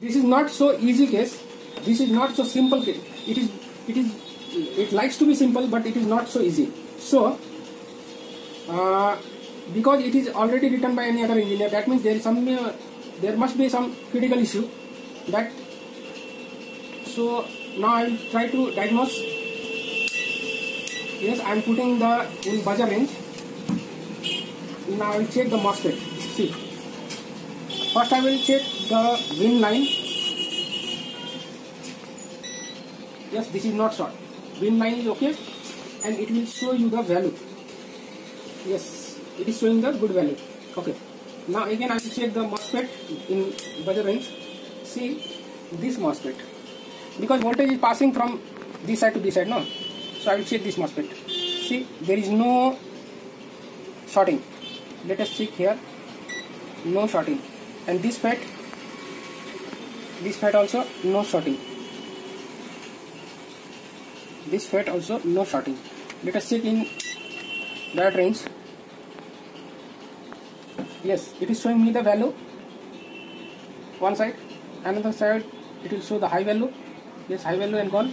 This is not so easy case. This is not so simple case. It likes to be simple, but it is not so easy. So because it is already written by any other engineer, that means there is some there must be some critical issue. That so now I will try to diagnose. Yes, I am putting the in buzzer range. Now I will check the MOSFET. See, first I will check the win line. Yes, this is not short. Win line is okay, and it will show you the value. Yes, it is showing the good value. Okay. Now again I will check the MOSFET in buzzer range. See this MOSFET, because voltage is passing from this side to this side, no? So I will check this MOSFET. See, there is no shorting. Let us check here. No shorting. And this FET also no shorting. This FET also no shorting. Let us check in that range. Yes, it is showing me the value. One side, another side, it will show the high value. Yes, high value and gone.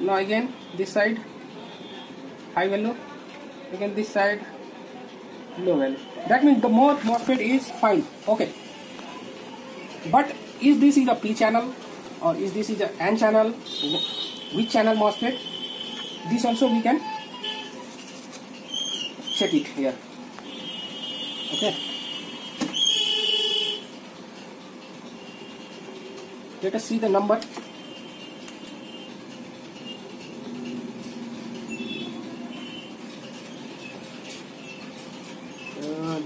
Now again, this side, high value. Again, this side, low value. That means the MOSFET is fine. Okay. But if this is a P channel or if this is a N channel, which channel MOSFET? This also we can check it here. Okay. Let us see the number.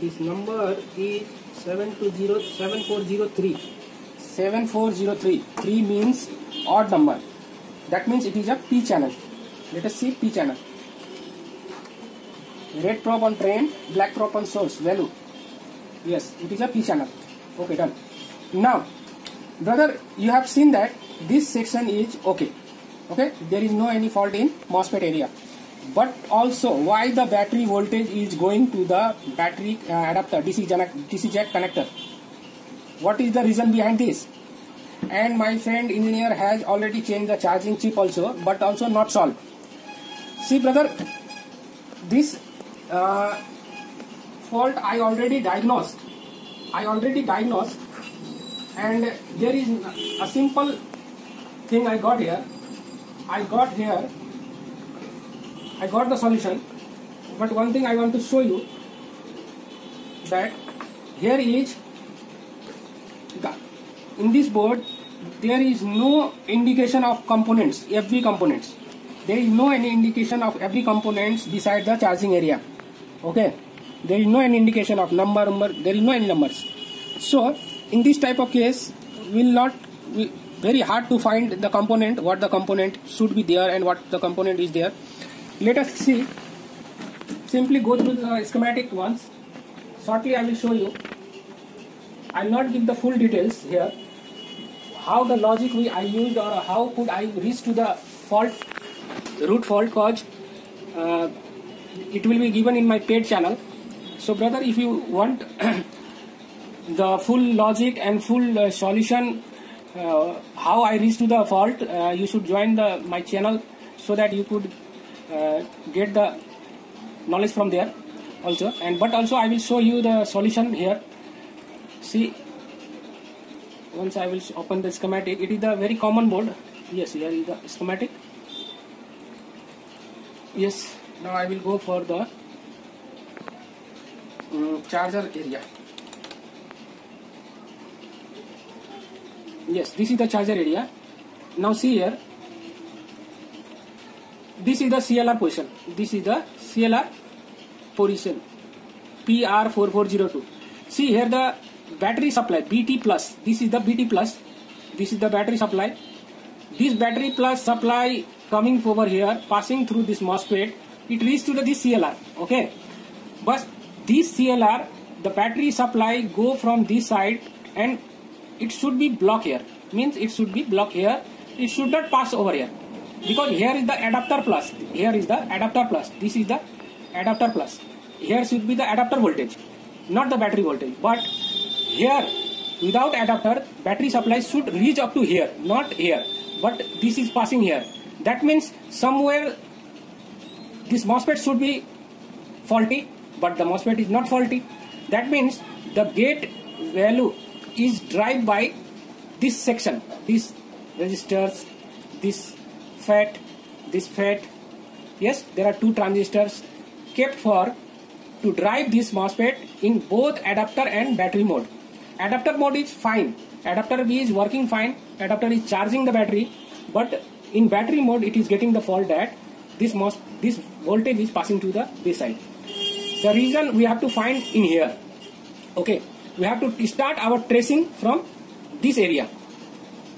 This number is 7403. 7403. 3 means odd number. That means it is a P channel. Let us see P channel. Red probe on drain, black probe on source, value. Yes, it is a P channel. Okay, done. Now, brother, you have seen that this section is okay. Okay, there is no any fault in MOSFET area. But also, why the battery voltage is going to the battery adapter, DC jack connector? What is the reason behind this? And my friend engineer has already changed the charging chip also, but also not solved. See, brother, this fault I already diagnosed. And there is a simple thing I got here. I got the solution, but one thing I want to show you that here is in this board there is no indication of components, every components. There is no any indication of every components beside the charging area. Okay, there is no any indication of number. There is no any numbers. So in this type of case, very hard to find the component, what the component should be there and what the component is there. Let us see. Simply go through the schematic once. Shortly I will show you. I will not give the full details here. How the logic I used or how could I reach to the fault, root fault cause. It will be given in my paid channel. So brother, if you want the full logic and full solution, how I reach to the fault, you should join my channel so that you could get the knowledge from there also. But also I will show you the solution here. See, once I will open the schematic. It is the very common board. Yes, here is the schematic. Yes, now I will go for the charger area. Yes, this is the charger area. Now see here. This is the CLR position. This is the CLR position. PR4402. See here the battery supply BT+. This is the BT+. This is the battery supply. This battery plus supply coming over here, passing through this MOSFET, it reaches to this CLR. Okay, but this CLR, the battery supply go from this side and it should be blocked here. Means it should be blocked here. It should not pass over here. Because here is the adapter plus, this is the adapter plus. Here should be the adapter voltage, not the battery voltage. But here Without adapter, battery supply should reach up to here, not here, but this is passing here. That means somewhere this MOSFET should be faulty, but the MOSFET is not faulty. That means the gate value is driven by this section, these resistors, this FET, this FET. Yes, there are two transistors kept for to drive this MOSFET in both adapter and battery mode. Adapter mode is fine, adapter B is working fine, adapter is charging the battery, but in battery mode it is getting the fault that this voltage is passing to this side. The reason we have to find in here. Okay, we have to start our tracing from this area.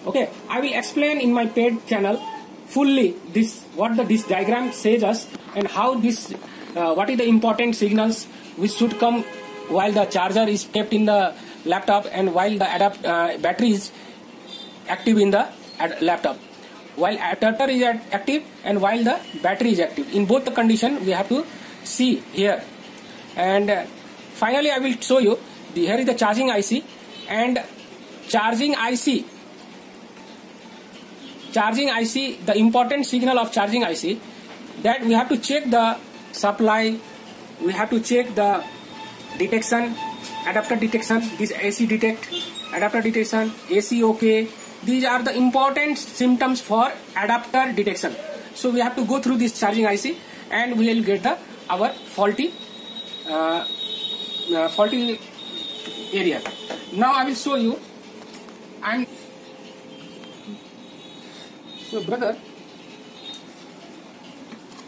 Okay, I will explain in my paid channel fully this what this diagram says us and how this what is the important signals which should come while the charger is kept in the laptop and while the battery is active in the laptop, while adapter is active and while the battery is active. In both the condition we have to see here. And finally I will show you here is the charging IC, and charging IC, the important signal of charging IC, that we have to check the supply, we have to check the detection, adapter detection, this AC detect, adapter detection, AC OK. These are the important symptoms for adapter detection. So we have to go through this charging IC and we will get our faulty area. Now I will show you. So brother,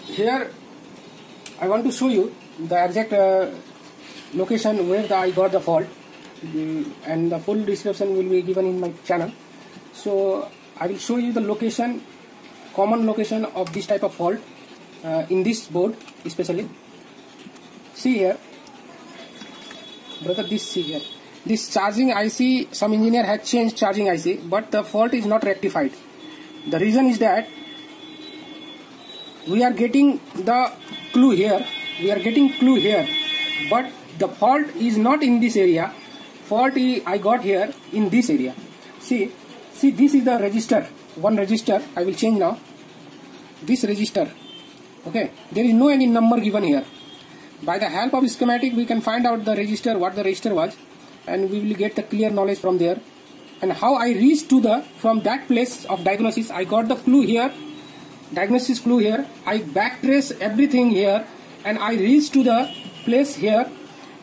here I want to show you the exact location where I got the fault, and the full description will be given in my channel. So I will show you the location, common location of this type of fault in this board especially. See here, brother, see here. This charging IC, some engineer had changed charging IC, but the fault is not rectified. The reason is that we are getting the clue here, but the fault is not in this area. Fault I got here in this area. See, this is the resistor, one resistor. I will change now. This resistor, okay, there is no any number given here. By the help of schematic we can find out the resistor, what the resistor was, and we will get the clear knowledge from there. And how I reached to from that place of diagnosis, I got the clue here, diagnosis clue here. I backtrace everything here and I reached to the place here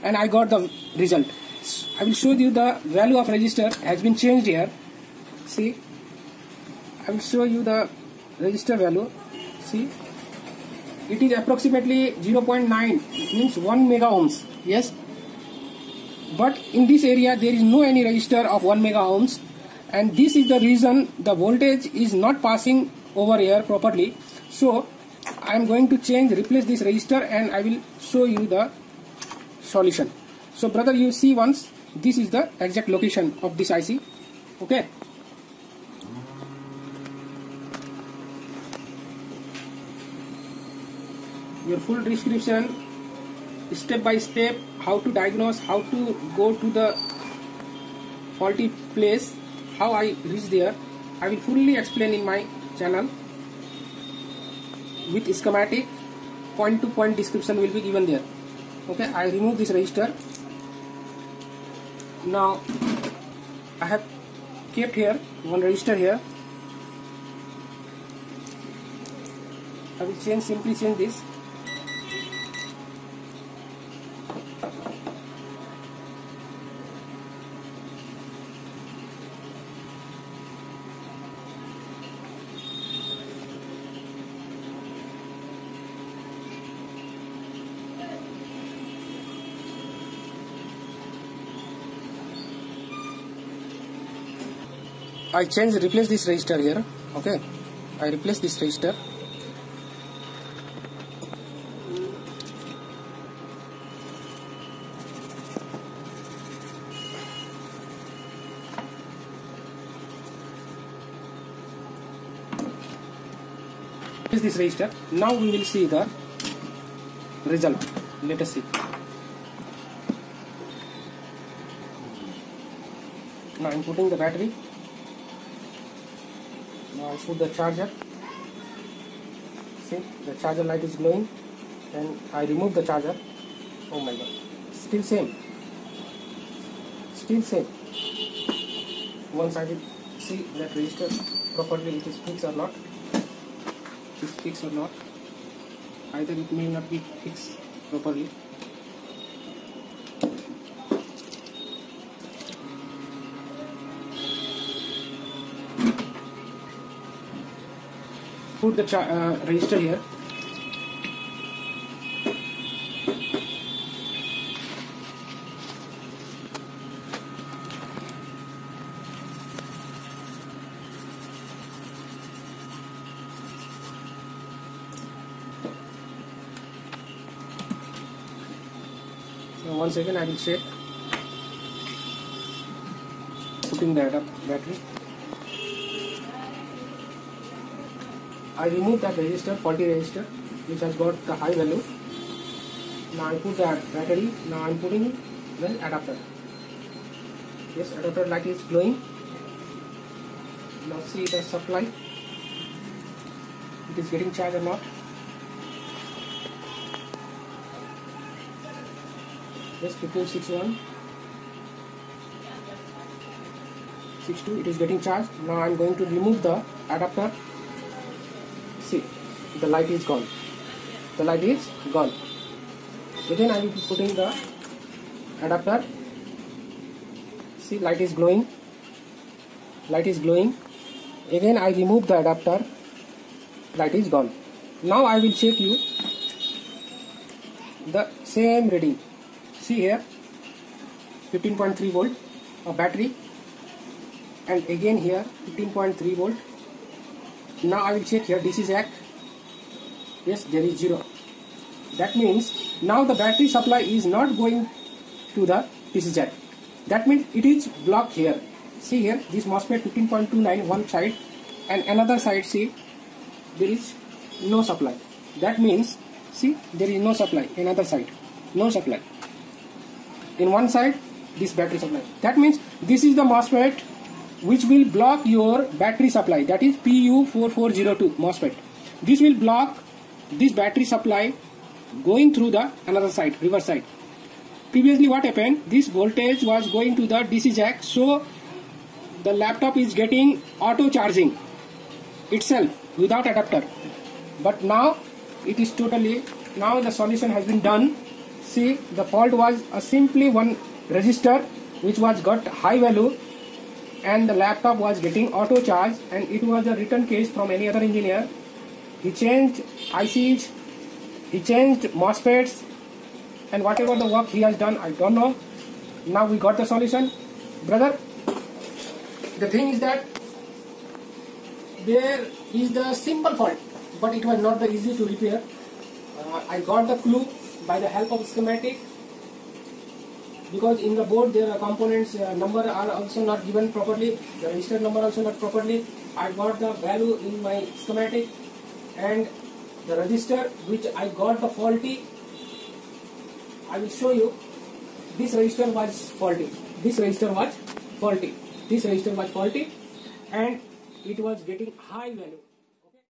and I got the result. I will show you the value of resistor has been changed here. See, I will show you the resistor value. See, it is approximately 0.9, it means 1 mega ohms. Yes, but in this area there is no any resistor of 1 mega ohms, and this is the reason the voltage is not passing over here properly. So I am going to replace this resistor and I will show you the solution. So brother, you see once, this is the exact location of this IC. Okay, your full description, step by step, how to diagnose, how to go to the faulty place, how I reach there, I will fully explain in my channel with schematic. Point to point description will be given there. Okay, I remove this resistor. Now I have kept here one resistor here. I will simply change this. I replace this resistor here. Okay, I replace this resistor. Now we will see the result. Let us see. Now I am putting the battery. Now I put the charger. See, the charger light is glowing. And I remove the charger. Oh my god. Still same. Still same. Once I did see that resistor properly, it is fixed or not. It is fixed or not. Either it may not be fixed properly. Put the resistor here. So once again I will check, putting that up battery. I remove that resistor, faulty resistor, which has got the high value. Now I put that battery. Now I am putting the adapter. Yes, adapter light is glowing. Now see the supply. It is getting charged or not. Yes, 1561. 62, it is getting charged. Now I am going to remove the adapter. See, the light is gone. The light is gone. Again I will be putting the adapter. See, light is glowing. Light is glowing. Again I remove the adapter. Light is gone. Now I will check you the same reading. See here, 15.3 volt a battery, and again here 15.3 volt. Now I will check here, this is act. Yes, there is 0. That means now the battery supply is not going to the PC jack. That means it is blocked here. See here, this MOSFET 15.29 one side, and another side, see, there is no supply. That means, see, there is no supply. Another side, no supply. In one side, this battery supply. That means this is the MOSFET which will block your battery supply. That is PU4402 MOSFET. This will block this battery supply going through the another side, reverse side. Previously what happened, this voltage was going to the DC jack, so the laptop is getting auto charging itself without adapter. But now it is totally, now the solution has been done. See, the fault was simply one resistor which was got high value, and the laptop was getting auto charge, and it was a written case from any other engineer. He changed ICs, he changed MOSFETs, and whatever the work he has done, I don't know. Now we got the solution, brother. The thing is that there is the simple fault, but it was not the easy to repair. I got the clue by the help of schematic, because in the board there are components, number are also not given properly, the register number also not properly. I got the value in my schematic, and the register which I got the faulty, I will show you. This register was faulty, this register was faulty, this register was faulty, and it was getting high value.